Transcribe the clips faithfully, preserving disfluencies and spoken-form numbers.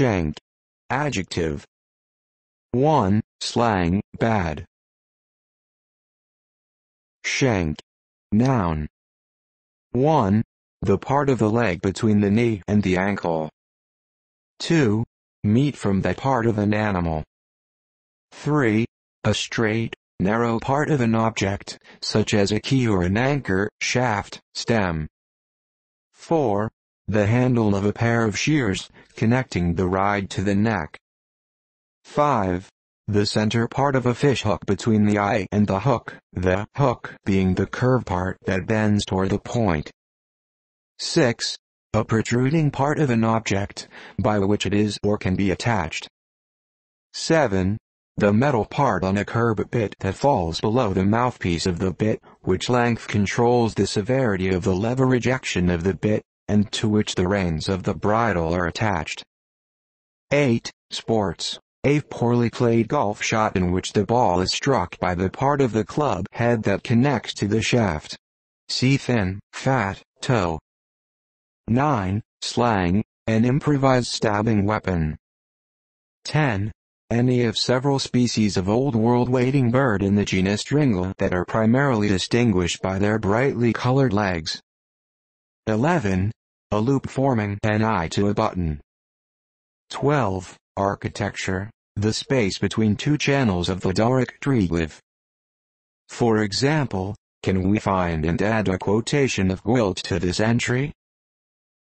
Shank. Adjective. one. Slang, bad. Shank. Noun. one. The part of the leg between the knee and the ankle. two. Meat from that part of an animal. three. A straight, narrow part of an object, such as a key or an anchor, shaft, stem. four. The handle of a pair of shears, connecting the ride to the neck. five. The center part of a fish hook between the eye and the hook, the hook being the curved part that bends toward the point. six. A protruding part of an object, by which it is or can be attached. seven. The metal part on a curb bit that falls below the mouthpiece of the bit, which length controls the severity of the leverage action of the bit, and to which the reins of the bridle are attached. eight. Sports. A poorly played golf shot in which the ball is struck by the part of the club head that connects to the shaft. See thin, fat, toe. nine. Slang, an improvised stabbing weapon. ten. Any of several species of old-world wading bird in the genus Dringla that are primarily distinguished by their brightly colored legs. eleven. A loop forming an eye to a button. twelve. Architecture, the space between two channels of the Doric triglyph. For example, can we find and add a quotation of Gwilt to this entry?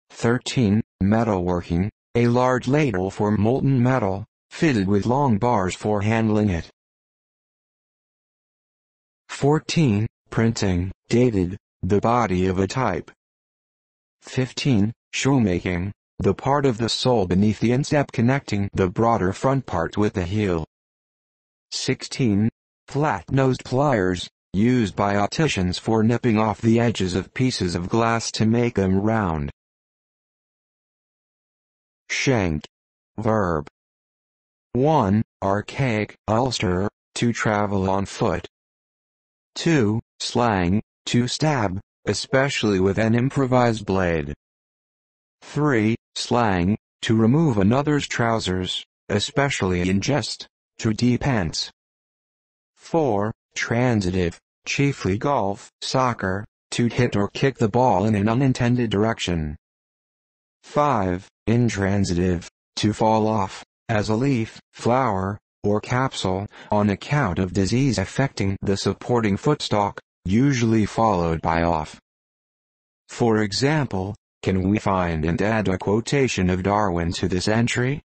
thirteen. Metalworking, a large ladle for molten metal, fitted with long bars for handling it. fourteen. Printing, dated, the body of a type. fifteen. Shoemaking, the part of the sole beneath the instep connecting the broader front part with the heel. sixteen. Flat-nosed pliers, used by opticians for nipping off the edges of pieces of glass to make them round. Shank. Verb. one. Archaic, ulster, to travel on foot. two. Slang, to stab, especially with an improvised blade. three. Slang, to remove another's trousers, especially in jest, to de-pants. four. Transitive, chiefly golf, soccer, to hit or kick the ball in an unintended direction. five. Intransitive, to fall off, as a leaf, flower, or capsule, on account of disease affecting the supporting footstalk, usually followed by off. For example, can we find and add a quotation of Darwin to this entry?